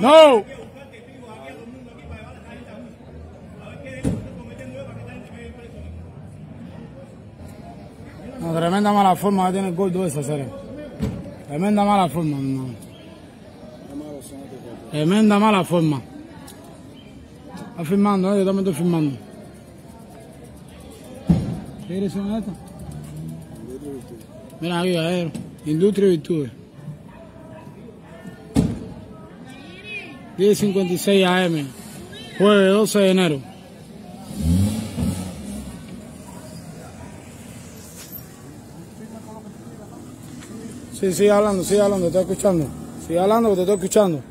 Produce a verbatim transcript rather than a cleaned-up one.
No. No, tremenda mala forma que tiene el gordo ese, serio. Tremenda mala forma, hermano. Tremenda mala forma. Está firmando, ¿eh? Yo también estoy firmando. ¿Qué dirección es esta? Industria y Virtudes. Mira aquí, a ver. Industria y Virtudes. diez cincuenta y seis A M. Jueves doce de enero. Sí, sigue hablando, sigue hablando, te estoy escuchando. Sigue hablando, que te estoy escuchando.